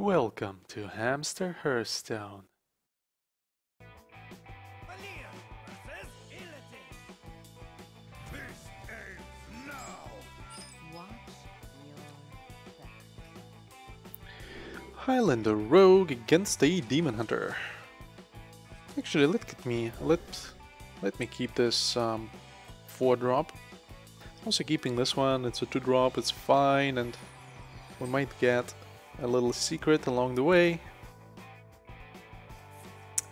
Welcome to Hamster Hearthstone. Highlander Rogue against a Demon Hunter. Actually, let me keep this 4-drop. Also keeping this one. It's a 2-drop. It's fine, and we might get a little secret along the way.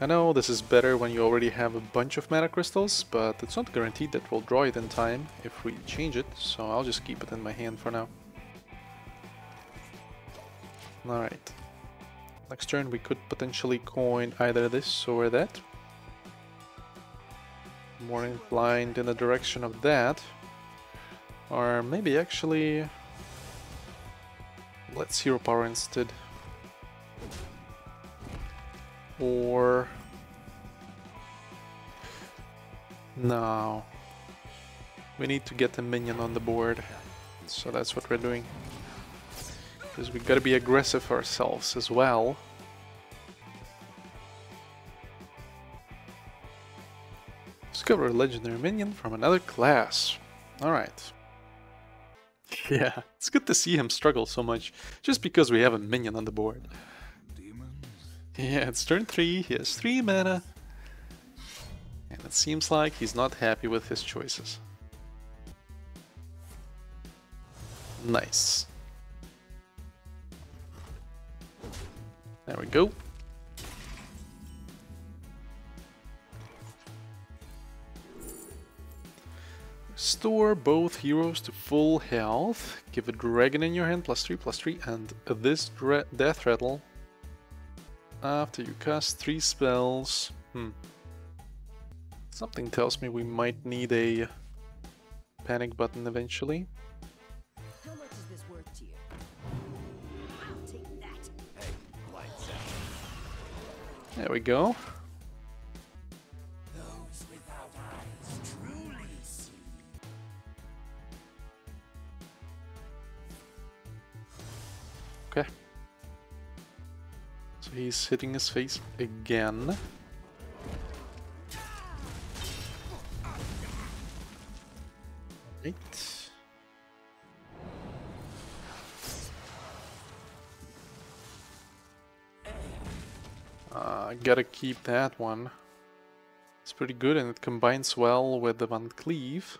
I know this is better when you already have a bunch of mana crystals, but it's not guaranteed that we'll draw it in time if we change it, so I'll just keep it in my hand for now. Alright. Next turn we could potentially coin either this or that. More inclined in the direction of that. Or maybe actually... let's hero power instead. Or... no. We need to get a minion on the board. So that's what we're doing. Because we gotta be aggressive ourselves as well. Discover a legendary minion from another class. Alright. Yeah, it's good to see him struggle so much, just because we have a minion on the board. Yeah, it's turn 3, he has 3 mana, and it seems like he's not happy with his choices. Nice. There we go. Restore both heroes to full health. Give a dragon in your hand, +3/+3, and this death rattle. After you cast 3 spells. Something tells me we might need a panic button eventually. There we go. Those without eyes truly see. Okay. So he's hitting his face again. Right. I gotta keep that one. It's pretty good and it combines well with the Van Cleave.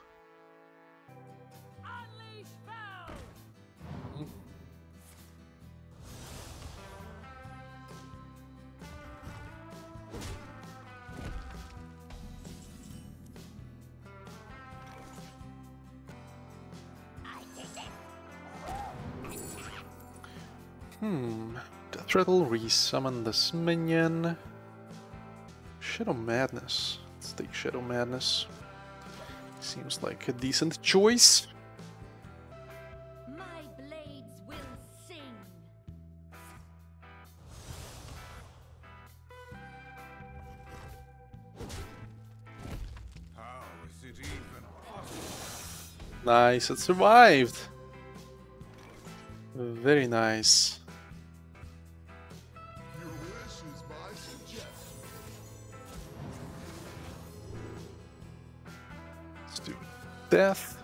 Treadle, resummon this minion. Shadow Madness. Let's take Shadow Madness. Seems like a decent choice. My blades will sing. How is it even possible? Nice, it survived. Very nice. Death.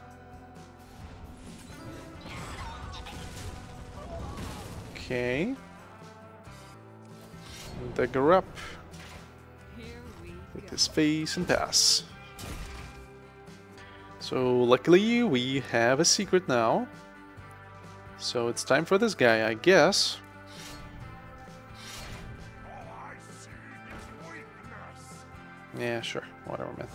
Okay. Dagger up. With his face and pass. So luckily we have a secret now. So it's time for this guy, I guess. Yeah, sure. Whatever, man.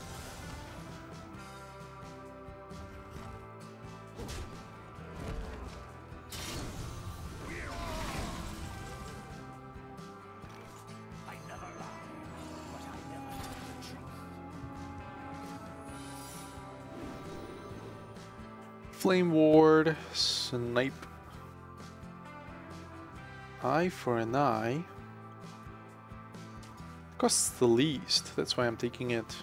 Flame Ward, Snipe, Eye for an Eye, costs the least, that's why I'm taking it.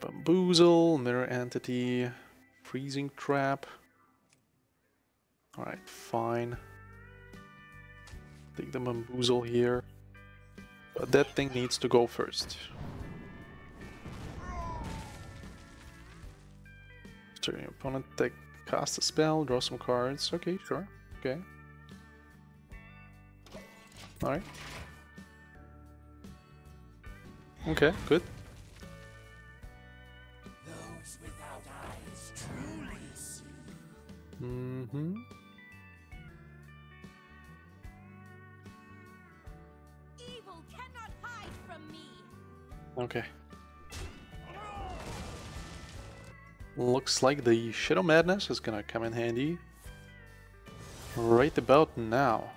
Bamboozle, Mirror Entity, Freezing Trap, Alright, fine. Take the Bamboozle here. But that thing needs to go first. Turn your opponent, take, cast a spell, draw some cards. Okay, sure. Okay. Alright. Okay, good. Those without eyes truly see. Mm-hmm. Evil cannot hide from me. Okay. Looks like the Shadow Madness is gonna come in handy right about now.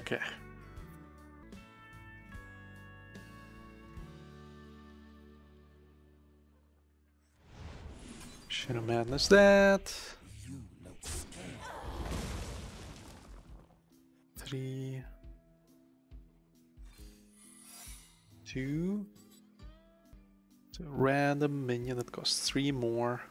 Okay. Shadow Madness that. 3, 2. It's a random minion that costs 3 more.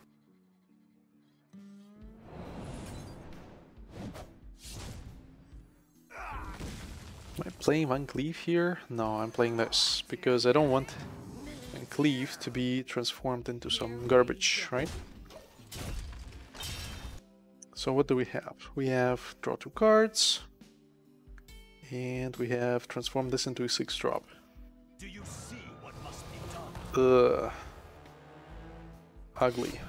Am I playing Van Cleave here? No, I'm playing this because I don't want Van Cleave to be transformed into some garbage, right? So what do we have? We have draw 2 cards, and we have transformed this into a 6-drop. Do you see what must be done? Ugly.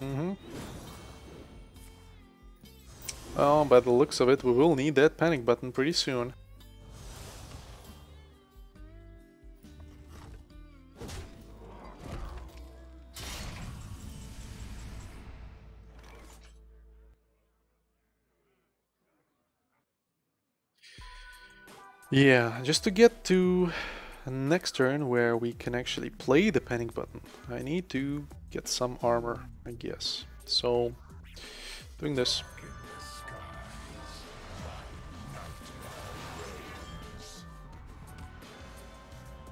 Mm-hmm. Oh, by the looks of it, we will need that panic button pretty soon. Yeah, just to get to next turn where we can actually play the panic button, I need to get some armor, I guess. So, doing this.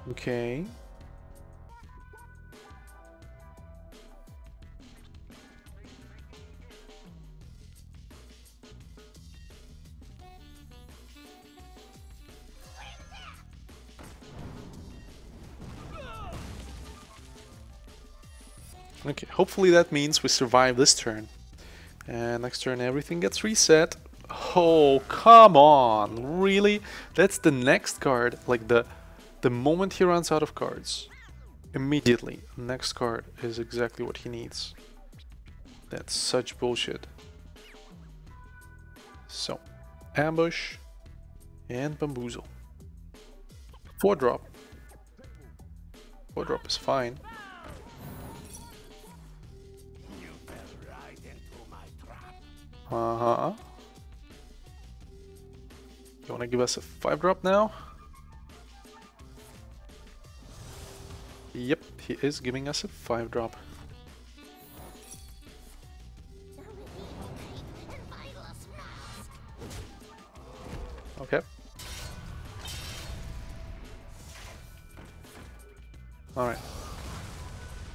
Okay. Okay, hopefully that means we survive this turn. And next turn everything gets reset. Oh, come on, really? That's the next card, like the moment he runs out of cards. Immediately, next card is exactly what he needs. That's such bullshit. So, ambush and Bamboozle. 4-drop. 4-drop is fine. Uh-huh. You wanna give us a 5-drop now? Yep, he is giving us a 5-drop. Okay. Alright.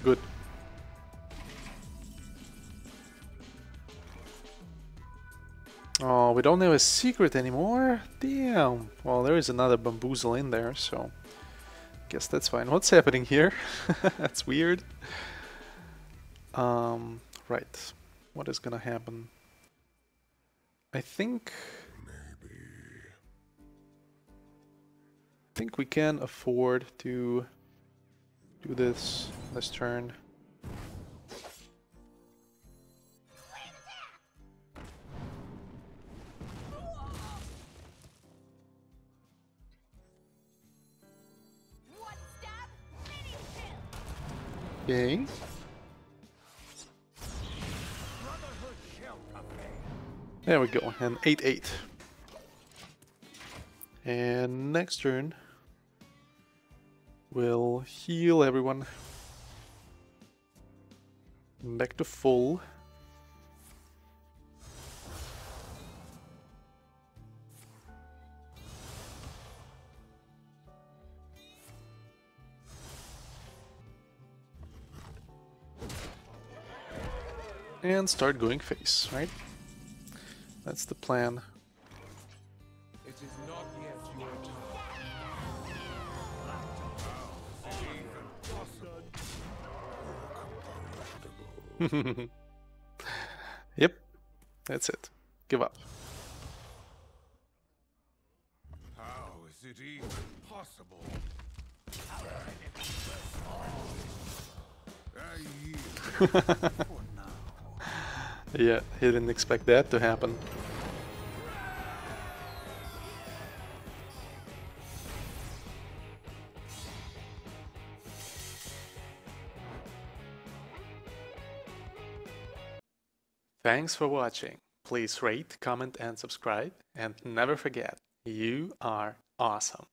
Good. Oh, we don't have a secret anymore? Damn. Well, there is another Bamboozle in there, so guess that's fine. What's happening here? That's weird. Right. What is gonna happen? I think maybe. I think we can afford to do this turn. Okay. There we go, an 8-8. And next turn, We'll heal everyone. Back to full. And start going face, right? That's the plan. It is not yet your time. Yep, that's it. Give up. How is it even possible? Yeah, he didn't expect that to happen. Thanks for watching. Please rate, comment and subscribe, and never forget, you are awesome.